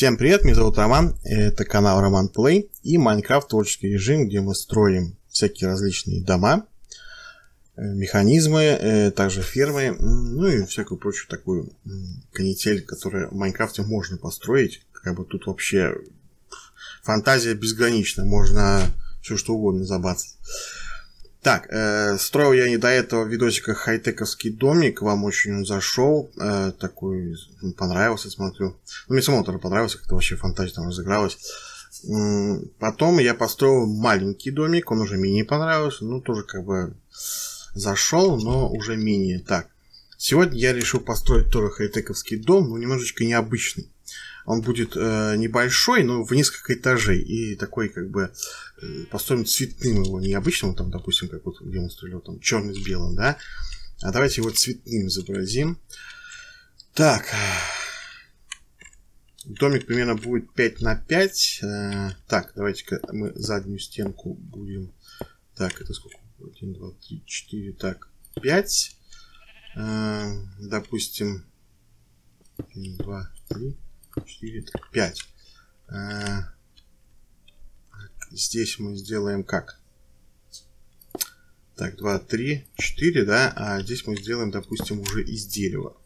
Всем привет, меня зовут Роман, это канал Роман Плей и Майнкрафт творческий режим, где мы строим всякие различные дома, механизмы, также фермы, ну и всякую прочую такую канитель, которую в Майнкрафте можно построить. Как бы тут вообще фантазия безгранична, можно все что угодно забацать. Так, строил я не до этого в видосиках хай-тековский домик, вам очень он зашел, такой понравился, смотрю. Ну, мне самому тоже понравился, как-то вообще фантазия там разыгралась. Потом я построил маленький домик, он уже менее понравился, ну, тоже как бы зашел, но уже менее. Так, сегодня я решил построить тоже хай-тековский дом, но немножечко необычный. Он будет небольшой, но в несколько этажей. И такой, как бы, построим цветным его, необычным, там, допустим, как вот где он стрелял, там, черный с белым, да. А давайте его цветным изобразим. Так. Домик примерно будет 5 на 5. Так, давайте-ка мы заднюю стенку будем. Так, это сколько? 1, 2, 3, 4, так, 5. Допустим, 1, 2, 3. 4, 5. Здесь мы сделаем как? Так, 2, 3, 4, да? А здесь мы сделаем, допустим, уже из дерева.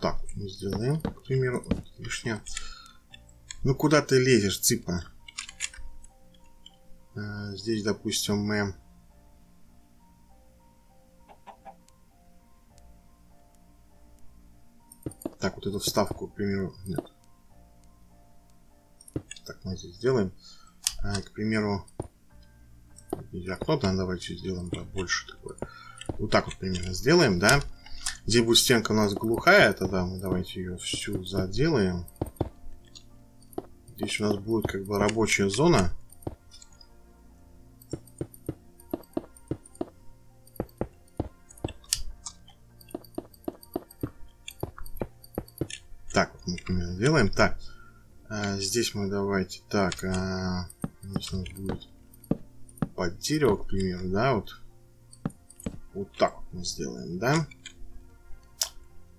Так, мы сделаем, к примеру, вишня. Ну, куда ты лезешь, цыпа? Здесь, допустим, мы... Так, вот эту вставку, к примеру, нет. Так, мы здесь сделаем. К примеру, окно, да, давайте сделаем, да, больше такое. Вот так вот примерно сделаем, да. Здесь будет стенка у нас глухая, тогда мы давайте ее всю заделаем. Здесь у нас будет как бы рабочая зона. Делаем так. Здесь мы давайте так. Здесь у нас будет под дерево, к примеру, да, вот. Вот так вот мы сделаем, да.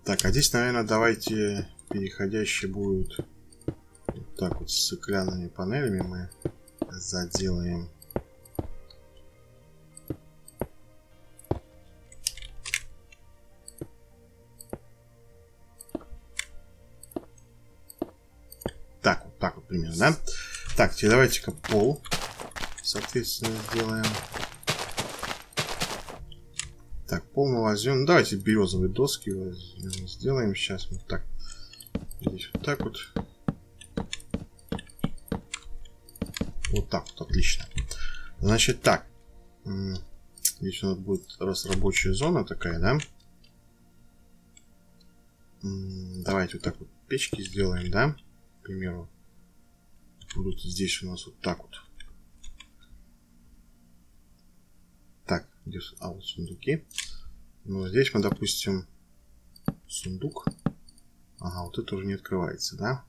Так, а здесь, наверное, давайте переходящие будут вот так вот с стеклянными панелями мы заделаем. Так вот примерно, да? Так, теперь давайте-ка пол, соответственно, сделаем. Так, пол мы возьмем. Давайте березовые доски возьмем, сделаем сейчас вот так. Здесь вот так вот. Вот так вот, отлично. Значит, так. Здесь у нас будет раз рабочая зона такая, да? Давайте вот так вот печки сделаем, да? К примеру, будут здесь у нас вот так вот. Так, где, а вот сундуки. Ну, здесь мы, допустим, сундук. Ага, вот это уже не открывается, да?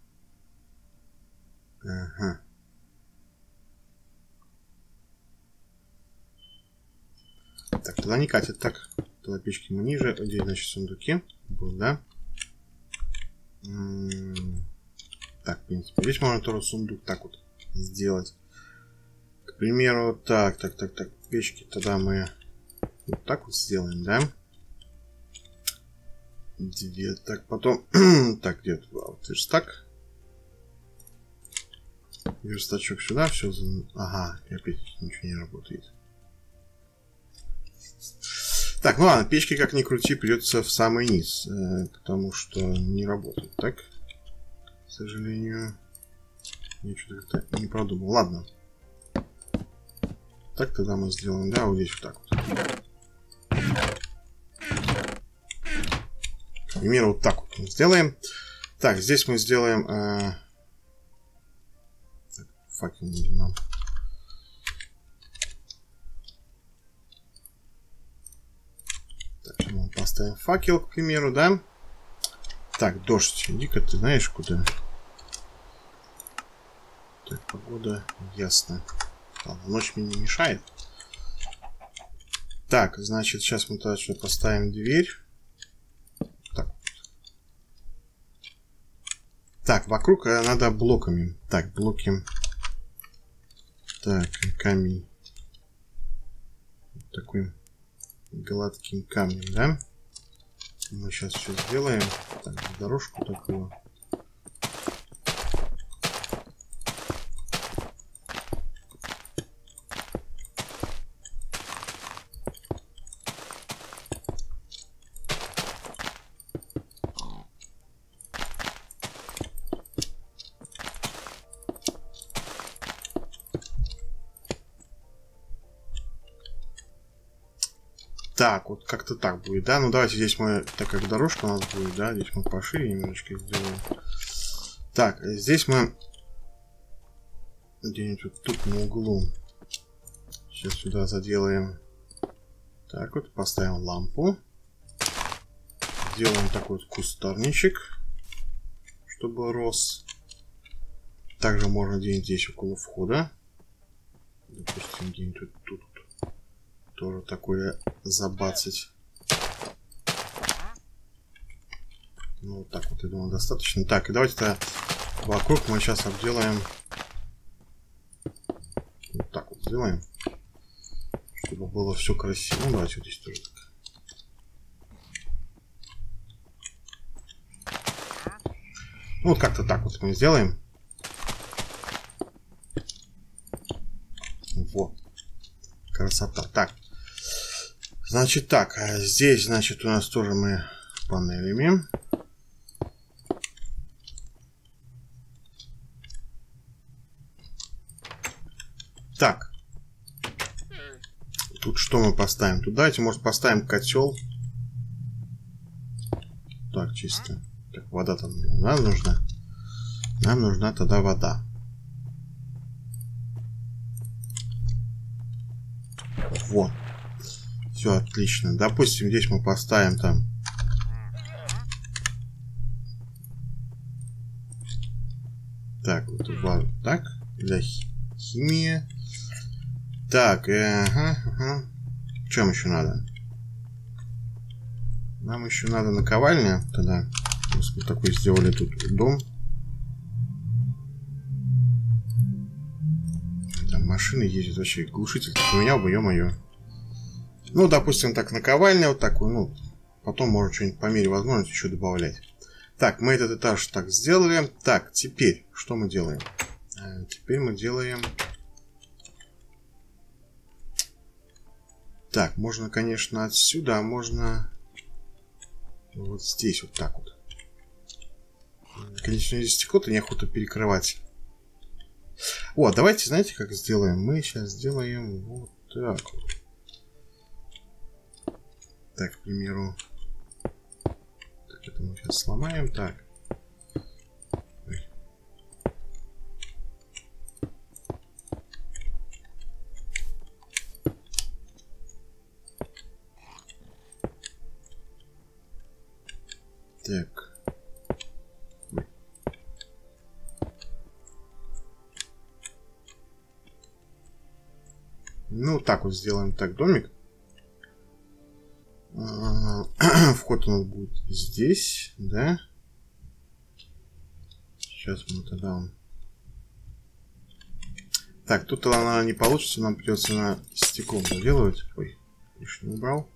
Ага. Так, туда не катит. Так, туда печки мы ниже. Здесь, значит, сундуки будут, да? Так, в принципе, здесь можно тоже сундук так вот сделать. К примеру, так, печки тогда мы вот так вот сделаем, да? Две, так, потом, так, где-то, вот верстак. Верстачок сюда, все, ага, и опять ничего не работает. Так, ну ладно, печки как ни крути придется в самый низ, потому что не работает, так? К сожалению, я что-то не продумал. Ладно. Так, тогда мы сделаем, да, вот здесь вот так вот. К примеру, вот так вот мы сделаем. Так, здесь мы сделаем... Факел нужен нам. Так, мы поставим факел, к примеру, да? Так, дождь, иди-ка ты знаешь куда. Так, погода, ясно. Ладно, ночь мне не мешает. Так, значит, сейчас мы тогда что поставим дверь. Так. Так, вокруг надо блоками. Так, блоки. Так, камень. Вот такой гладким камнем, да? Мы сейчас все сделаем. Так, дорожку такую. Так, вот как-то так будет, да? Ну, давайте здесь мы, так как дорожка у нас будет, да? Здесь мы пошире немножечко сделаем. Так, здесь мы где-нибудь вот тут на углу. Сейчас сюда заделаем. Так вот, поставим лампу. Делаем такой вот кустарничек, чтобы рос. Также можно где-нибудь здесь около входа. Допустим, где-нибудь вот тут. Тоже такое забацать. Ну, вот так вот, я думаю, достаточно. Так, и давайте-то вокруг мы сейчас обделаем. Вот так вот сделаем. Чтобы было все красиво. Ну, давайте вот здесь тоже так. Ну, вот как-то так вот мы сделаем. Вот. Красота. Так. Значит так, здесь, значит, у нас тоже мы панелями. Так. Тут что мы поставим? Тут давайте, может, поставим котел. Так, чисто. Так, вода там нам нужна. Нам нужна тогда вода. Вот. Все отлично. Допустим, здесь мы поставим там. Так, вот так. Для химии. Так, ага. Чем еще надо? Нам еще надо наковальня. Тогда. Вот такой сделали тут дом. Там машины ездят вообще. Глушитель поменял бы, ё-моё. Ну, допустим, так, наковальня вот такую, ну, потом можно что-нибудь по мере возможности еще добавлять. Так, мы этот этаж так сделали. Так, теперь, что мы делаем? Теперь мы делаем... Так, можно, конечно, отсюда, а можно вот здесь вот так вот. Конечно, здесь стекло-то неохота перекрывать. О, давайте, знаете, как сделаем? Мы сейчас сделаем вот так вот. Так, к примеру, так, это мы сейчас сломаем, так. Ой. Так. Ой. Ну, так вот сделаем так домик. Вход у нас будет здесь, да? Сейчас мы тогда... Так, тут она не получится, нам придется на стеклом заделывать. Ой, лишний убрал.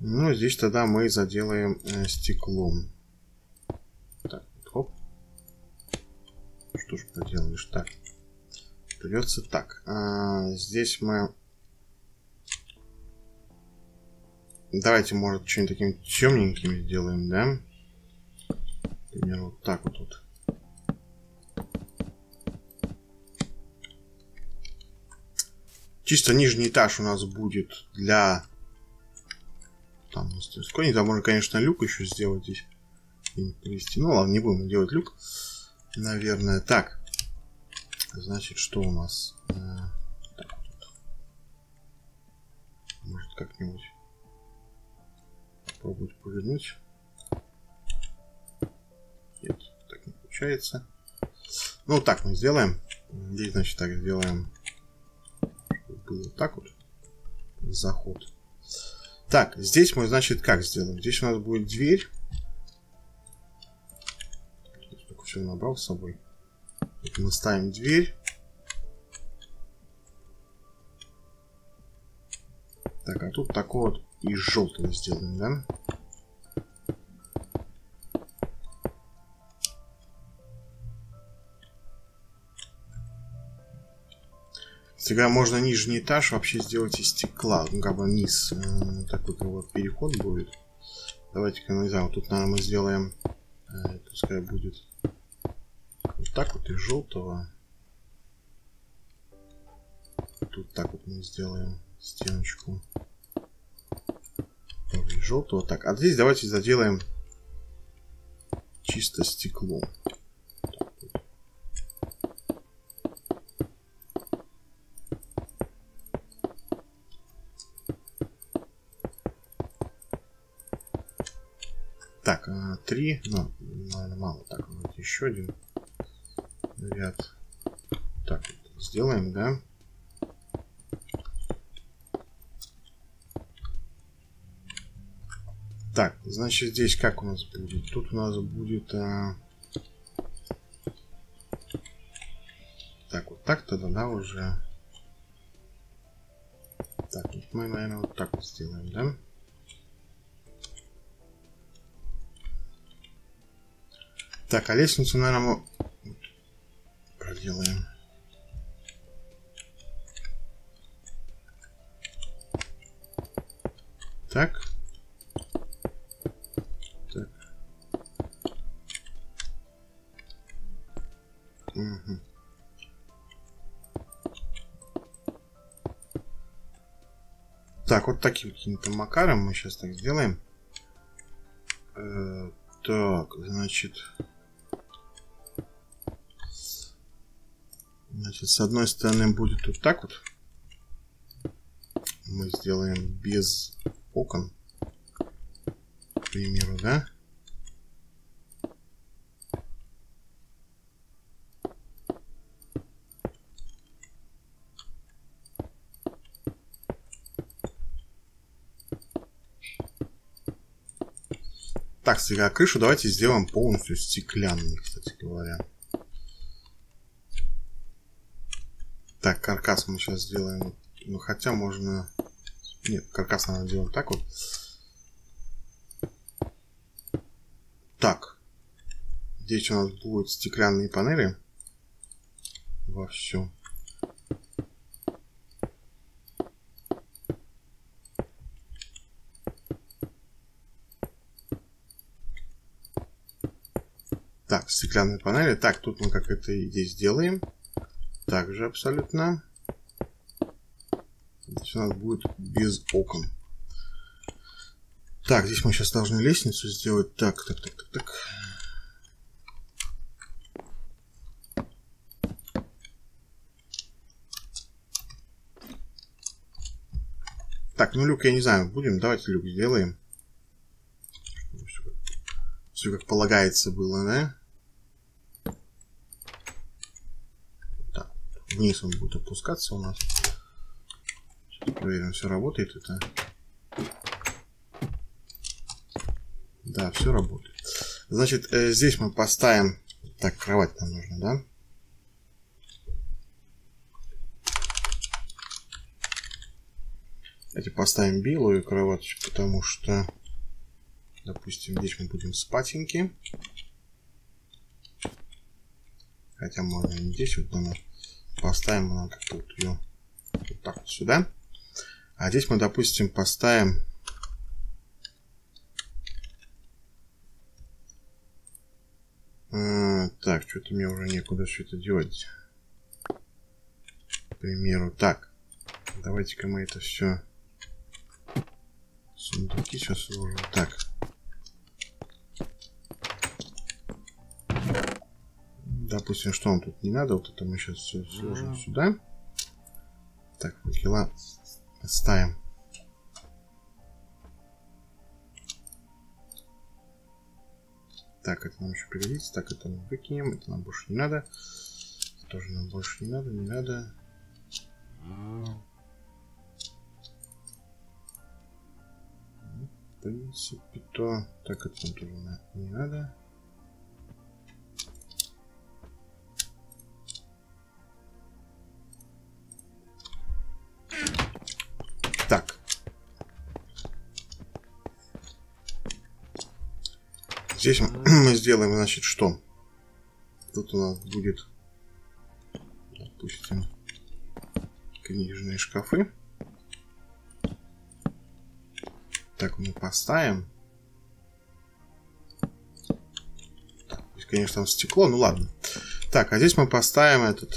Ну, здесь тогда мы заделаем стеклом. Так, хоп. Что ж поделаешь, так. Придется так. Здесь мы... Давайте, может, что-нибудь таким темненьким сделаем, да? Например, вот так вот тут. Чисто нижний этаж у нас будет для... Там у нас сколько-нибудь, там можно, конечно, люк еще сделать здесь. Ну, ладно, не будем делать люк. Наверное, так. Значит, что у нас? Так вот. Может, как-нибудь... Попробовать повернуть. Нет, так не получается. Ну, так мы сделаем. Здесь, значит, так сделаем. Чтобы было так вот. Заход. Так, здесь мы, значит, как сделаем? Здесь у нас будет дверь. что я набрал с собой. Мы ставим дверь. Так, а тут такого вот из желтого сделаем, да? Всегда можно нижний этаж вообще сделать из стекла. Ну, как бы низ. Такой вот переход будет. Давайте-ка, ну, не знаю, вот тут, наверное, мы сделаем. Пускай будет вот так вот из желтого. Тут так вот мы сделаем стеночку. Тоже из желтого. Так, а здесь давайте заделаем чисто стекло. Так, 3, ну, наверное, мало. Так, вот еще один ряд. Так, вот сделаем, да? Так, значит, здесь как у нас будет? Тут у нас будет... Так, вот так тогда, да, уже. Так, вот мы, наверное, вот так вот сделаем, да? Так, а лестницу, наверное, мы проделаем. Так. Так. Угу. Так, вот таким каким-то макаром мы сейчас так сделаем. Так, значит... Значит, с одной стороны будет вот так вот. Мы сделаем без окон, к примеру, да? Так, а крышу давайте сделаем полностью стеклянной, кстати говоря. Так, каркас мы сейчас сделаем. Ну, хотя можно... Нет, каркас, наверное, делаем так вот. Так. Здесь у нас будут стеклянные панели. Во всем. Так, стеклянные панели. Так, тут мы как это и здесь делаем. Также абсолютно. Здесь у нас будет без окон. Так, здесь мы сейчас должны лестницу сделать. Так, так, так, так, так. Так, ну люк я не знаю, будем. Давайте люк сделаем. Все как полагается было, да? Вниз он будет опускаться у нас. Сейчас проверим, все работает это. Да, все работает. Значит, здесь мы поставим... Так, кровать нам нужна, да? Давайте поставим белую кровать, потому что, допустим, здесь мы будем спатеньки. Хотя можно не здесь, вот на наш. Поставим нам как-то вот ее вот так вот сюда. А здесь мы, допустим, поставим так, что-то мне уже некуда все это делать. К примеру, так. Давайте-ка мы это все сундуки сейчас сложим. Так. Допустим, что нам тут не надо. Вот это мы сейчас все сложим сюда. Так, факела оставим. Так, это нам еще пригодится. Так, это мы выкинем. Это нам больше не надо. Это тоже нам больше не надо. Не надо. В принципе, то... Так, это нам тоже не надо. здесь мы сделаем, значит, что? Тут у нас будет, допустим, книжные шкафы. Так, мы поставим. Так, конечно, там стекло, ну ладно. Так, а здесь мы поставим этот...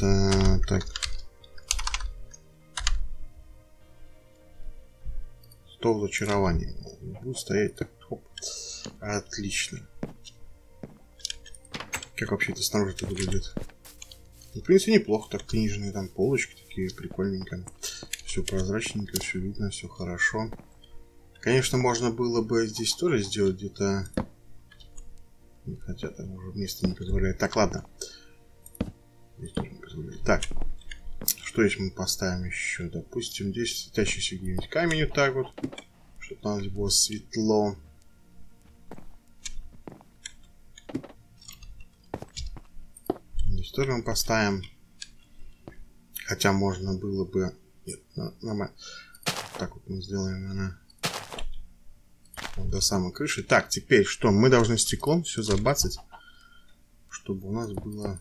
так. Стол зачарования. Буду стоять так. Хоп. Отлично. Как вообще это снаружи тут выглядит? Ну, в принципе, неплохо. Так, книжные там полочки такие прикольненько. Все прозрачненько, все видно, все хорошо. Конечно, можно было бы здесь тоже сделать где-то... Хотя там уже место не позволяет. Так, ладно. Здесь тоже не позволяет. Так. Что здесь мы поставим еще? Допустим, здесь светящийся где-нибудь камень вот так вот. Чтобы у нас было светло. Здесь тоже мы поставим. Хотя можно было бы... Нет, нормально. Так вот мы сделаем, наверное... До самой крыши. Так, теперь что? Мы должны стеклом все забацать, чтобы у нас было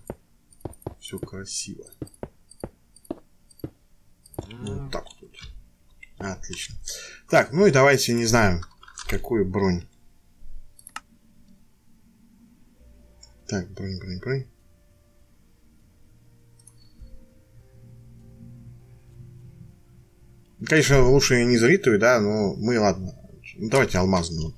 все красиво. Вот так вот. Отлично. Так, ну и давайте, не знаю, какую бронь. Так, бронь. Конечно, лучше не зритую, да, но мы, ладно. Давайте алмазную.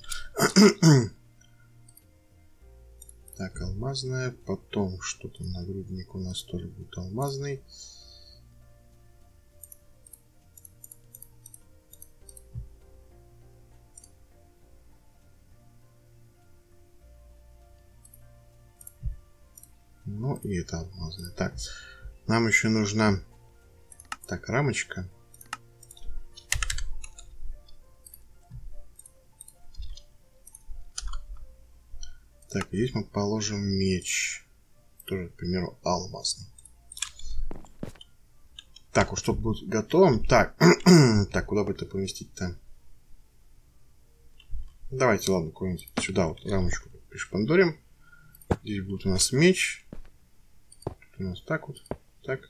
Так, алмазная. Потом что-то нагрудник у нас тоже будет алмазный. Ну и это алмазная. Так, нам еще нужна так рамочка. Так, здесь мы положим меч. Тоже, к примеру, алмазный. Так, уж чтобы будет готовым. Так, так, куда бы это поместить-то? Давайте, ладно, куда-нибудь сюда вот рамочку пришпандорим. Здесь будет у нас меч. Тут у нас так вот. Так.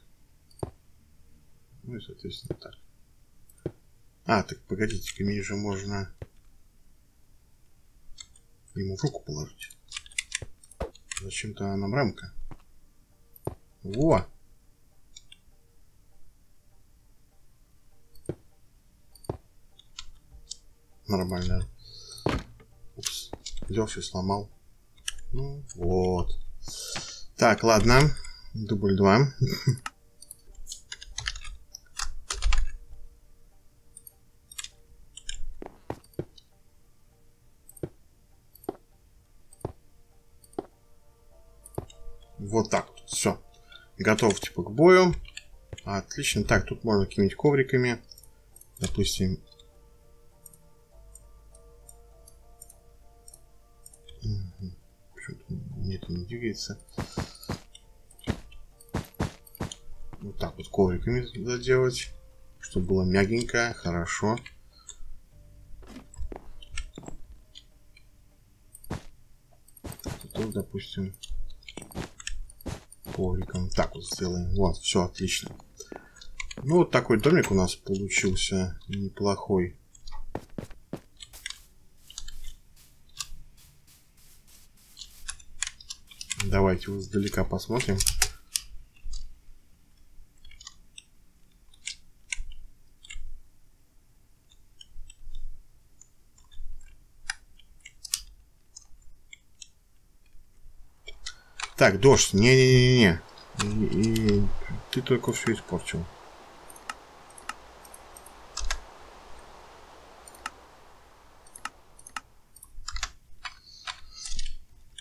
Ну и, соответственно, так. А, так, погодите-ка, мне же можно ему в руку положить. Зачем-то нам рамка. Во! Нормально. Упс. Взял все, сломал. Ну, вот. Так, ладно. Дубль 2. Вот так вот. Все. Готов, типа, к бою. Отлично. Так, тут можно какими-нибудь ковриками. Допустим. Угу. Почему-то мне это не двигается. Вот так вот ковриками доделать. Чтобы было мягенько. Хорошо. Тут, допустим... Ковриком. Так вот сделаем. Вот, все отлично. Ну, вот такой домик у нас получился неплохой. Давайте его издалека посмотрим. Так, дождь, не-не-не-не. Ты только все испортил.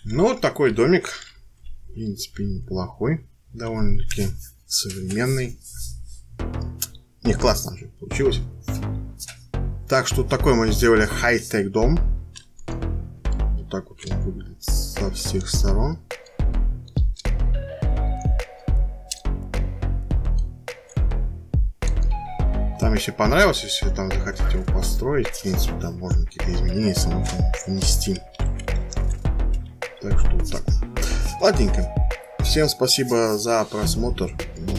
Ну, вот такой домик. В принципе, неплохой. Довольно-таки современный. Не, классно же получилось. Так что такой мы сделали хай-тек дом. Вот так вот он выглядит со всех сторон. Там, если понравилось, если там захотите его построить, в принципе, там можно какие-то изменения внести. Так что так. Ладненько. Всем спасибо за просмотр.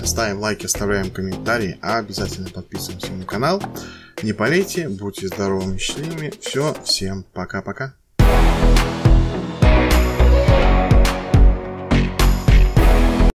Ставим лайки, оставляем комментарии. А обязательно подписываемся на канал. Не болейте, будьте здоровыми, счастливыми. Все, всем пока-пока.